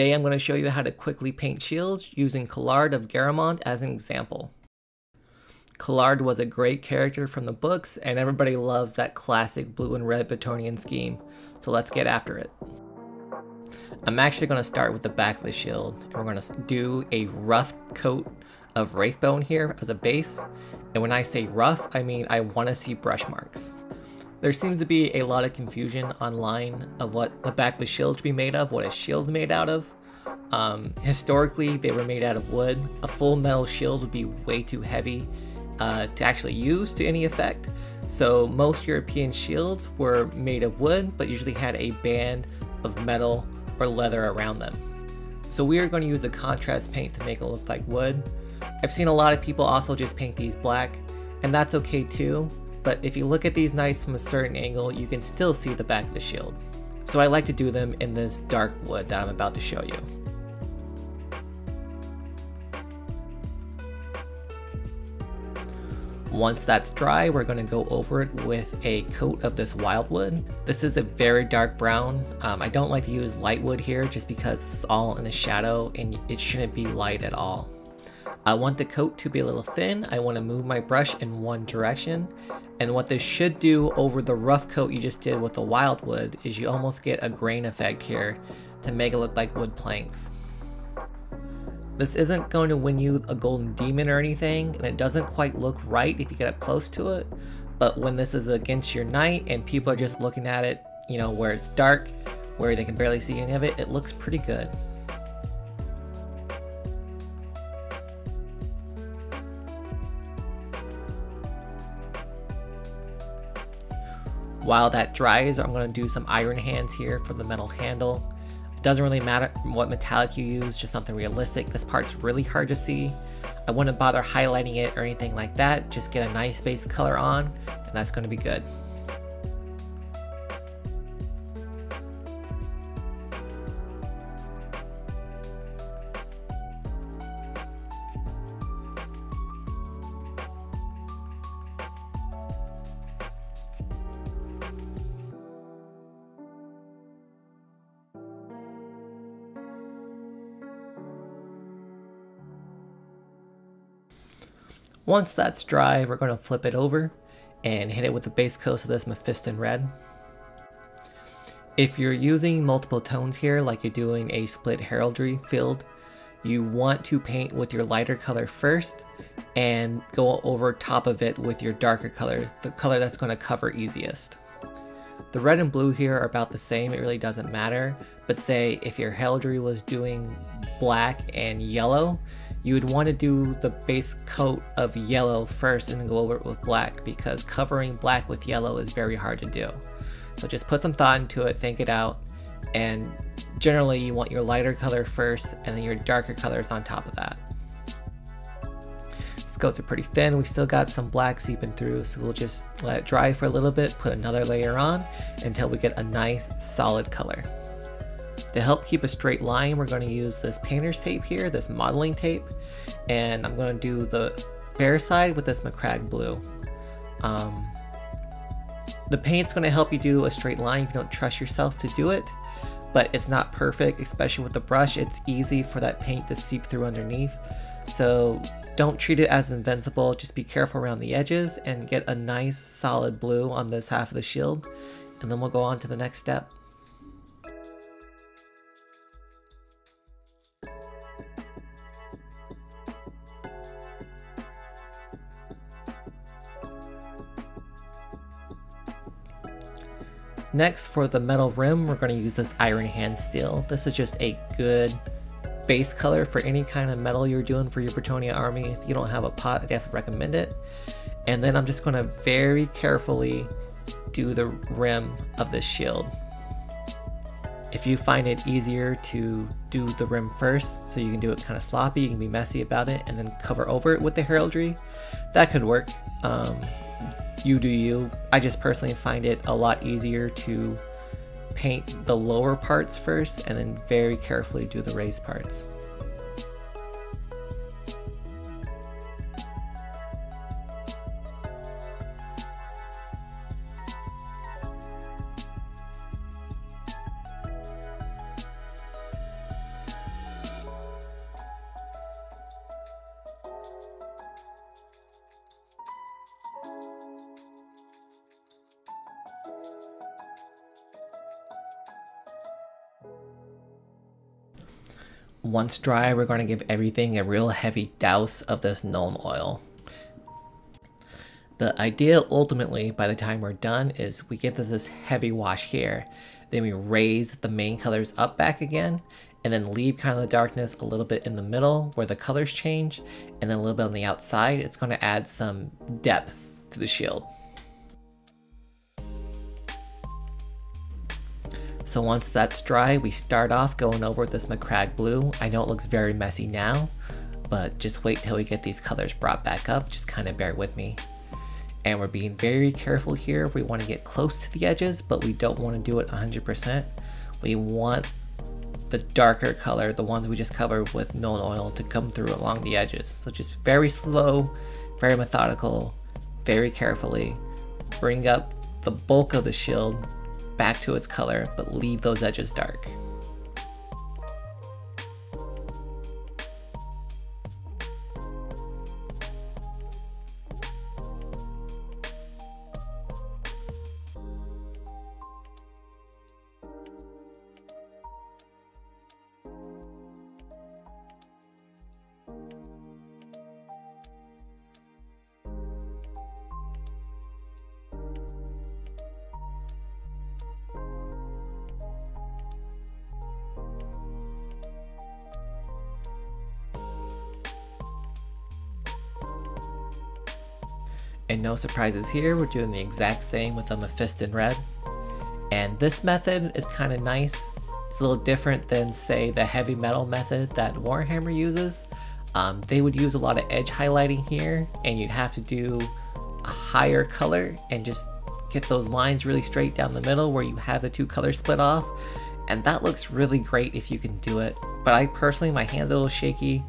Today I'm going to show you how to quickly paint shields using Callard of Garamond as an example. Callard was a great character from the books, and everybody loves that classic blue and red Bretonnian scheme, so let's get after it. I'm actually going to start with the back of the shield, and we're going to do a rough coat of Wraithbone here as a base, and when I say rough, I mean I want to see brush marks. There seems to be a lot of confusion online of what the back of a shield should be made of, what a shield is made out of. Historically, they were made out of wood. A full metal shield would be way too heavy to actually use to any effect. So most European shields were made of wood, but usually had a band of metal or leather around them. So we are going to use a contrast paint to make it look like wood. I've seen a lot of people also just paint these black, and that's okay too. But if you look at these knights from a certain angle, you can still see the back of the shield. So I like to do them in this dark wood that I'm about to show you. Once that's dry, we're going to go over it with a coat of this wildwood. This is a very dark brown. I don't like to use light wood here just because this is all in the shadow and it shouldn't be light at all. I want the coat to be a little thin. I want to move my brush in one direction. And what this should do over the rough coat you just did with the wildwood is you almost get a grain effect here to make it look like wood planks. This isn't going to win you a golden demon or anything, and it doesn't quite look right if you get up close to it. But when this is against your knight and people are just looking at it, you know, where it's dark, where they can barely see any of it, it looks pretty good. While that dries, I'm going to do some iron hands here for the metal handle. It doesn't really matter what metallic you use, just something realistic. This part's really hard to see. I wouldn't bother highlighting it or anything like that. Just get a nice base color on, and that's going to be good. Once that's dry, we're going to flip it over and hit it with the base coat of this Mephiston Red. If you're using multiple tones here, like you're doing a split heraldry field, you want to paint with your lighter color first and go over top of it with your darker color, the color that's going to cover easiest. The red and blue here are about the same, it really doesn't matter, but say if your heraldry was doing black and yellow, you would want to do the base coat of yellow first and then go over it with black, because covering black with yellow is very hard to do. So just put some thought into it, think it out, and generally you want your lighter color first and then your darker colors on top of that. These coats are pretty thin, we still got some black seeping through, so we'll just let it dry for a little bit, put another layer on until we get a nice solid color. To help keep a straight line, we're going to use this painter's tape here, this modeling tape, and I'm going to do the bare side with this Macragge blue. The paint's going to help you do a straight line if you don't trust yourself to do it, but it's not perfect, especially with the brush. It's easy for that paint to seep through underneath, so don't treat it as invincible. Just be careful around the edges and get a nice solid blue on this half of the shield, and then we'll go on to the next step. Next, for the metal rim, we're going to use this iron hand steel. This is just a good base color for any kind of metal you're doing for your Bretonnia army. If you don't have a pot, I definitely recommend it. And then I'm just going to very carefully do the rim of this shield. If you find it easier to do the rim first, so you can do it kind of sloppy, you can be messy about it, and then cover over it with the heraldry, that could work. You do you. I just personally find it a lot easier to paint the lower parts first and then very carefully do the raised parts. Once dry, we're going to give everything a real heavy douse of this Nuln Oil. The idea ultimately, by the time we're done, is we give this heavy wash here, then we raise the main colors up back again, and then leave kind of the darkness a little bit in the middle where the colors change, and then a little bit on the outside. It's going to add some depth to the shield. So once that's dry, we start off going over this Macragge blue. I know it looks very messy now, but just wait till we get these colors brought back up. Just kind of bear with me. And we're being very careful here. We want to get close to the edges, but we don't want to do it 100%. We want the darker color, the ones we just covered with Nuln Oil, to come through along the edges. So just very slow, very methodical, very carefully. Bring up the bulk of the shield back to its color, but leave those edges dark. And no surprises here, we're doing the exact same with the Mephiston Red. And this method is kind of nice. It's a little different than, say, the heavy metal method that Warhammer uses. They would use a lot of edge highlighting here, and you'd have to do a higher color and just get those lines really straight down the middle where you have the two colors split off. And that looks really great if you can do it. But I personally, my hands are a little shaky.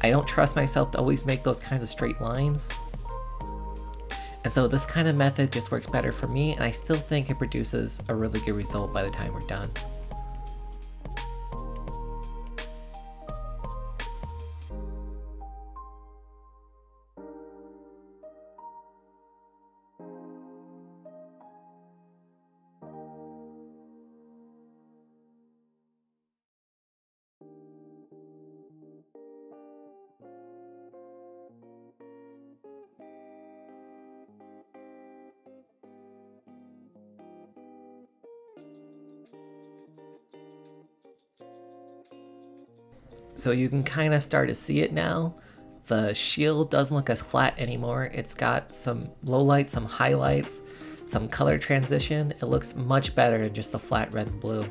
I don't trust myself to always make those kinds of straight lines. And so this kind of method just works better for me, and I still think it produces a really good result by the time we're done. So you can kind of start to see it now. The shield doesn't look as flat anymore. It's got some low lights, some highlights, some color transition. It looks much better than just the flat red and blue.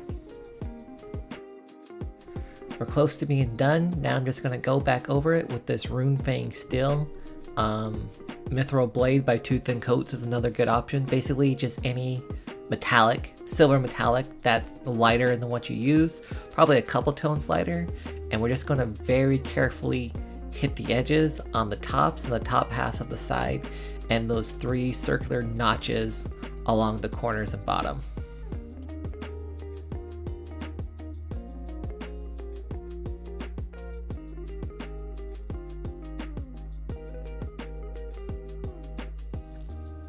We're close to being done. Now I'm just gonna go back over it with this Rune Fang Steel. Mithril Blade by Two Thin Coats is another good option. Basically just any metallic, silver metallic, that's lighter than what you use, probably a couple tones lighter. And we're just going to very carefully hit the edges on the tops and the top halves of the side and those three circular notches along the corners and bottom.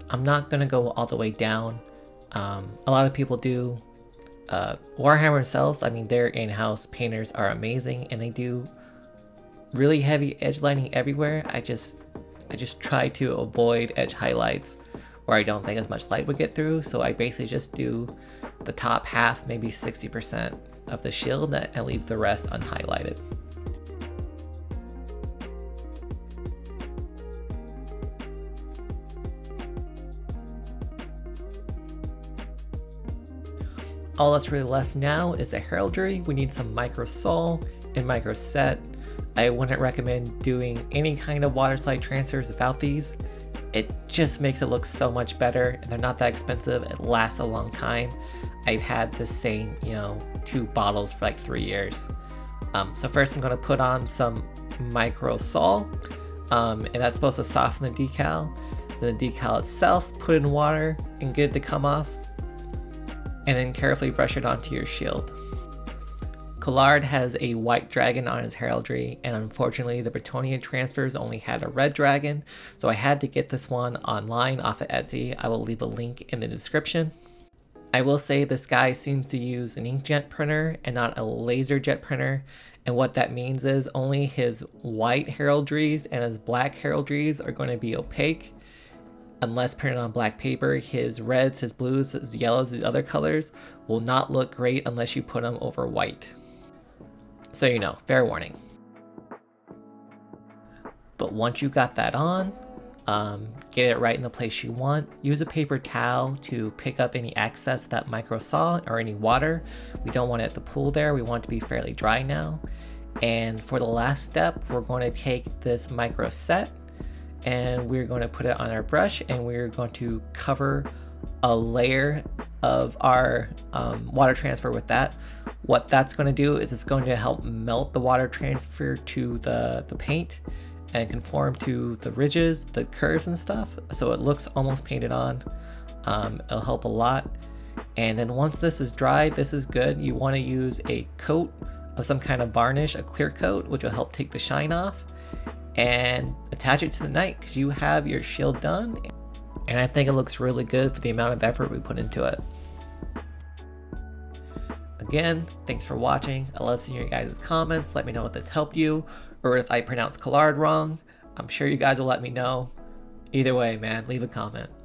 I'm not going to go all the way down. A lot of people do. Warhammer themselves, I mean, their in-house painters are amazing, and they do really heavy edge lining everywhere. I just try to avoid edge highlights where I don't think as much light would get through, so I basically just do the top half, maybe 60% of the shield, and leave the rest unhighlighted. All that's really left now is the heraldry. We need some Microsol and Microset. I wouldn't recommend doing any kind of water slide transfers without these. It just makes it look so much better. They're not that expensive. It lasts a long time. I've had the same, you know, two bottles for like 3 years. So first I'm gonna put on some Microsol, and that's supposed to soften the decal. Then the decal itself, put in water and get it to come off, and then carefully brush it onto your shield. Callard has a white dragon on his heraldry, and unfortunately the Bretonnian transfers only had a red dragon, so I had to get this one online off of Etsy. I will leave a link in the description. I will say this guy seems to use an inkjet printer and not a laserjet printer, And what that means is only his white heraldries and his black heraldries are going to be opaque unless printed on black paper. His reds, his blues, his yellows, the other colors will not look great unless you put them over white. So you know, fair warning. But once you got that on, get it right in the place you want. Use a paper towel to pick up any excess that Microsol or any water. We don't want it to pool there. We want it to be fairly dry now. And for the last step, we're going to take this Microset and we're going to put it on our brush and we're going to cover a layer of our water transfer with that. What that's going to do is it's going to help melt the water transfer to the paint and conform to the ridges, the curves and stuff, so it looks almost painted on. It'll help a lot. And then once this is dry, this is good. You want to use a coat of some kind of varnish, a clear coat, which will help take the shine off, and attach it to the knight because you have your shield done. And I think it looks really good for the amount of effort we put into it. Again, thanks for watching. I love seeing your guys' comments. Let me know if this helped you, or if I pronounce Callard wrong. I'm sure you guys will let me know. Either way, man, leave a comment.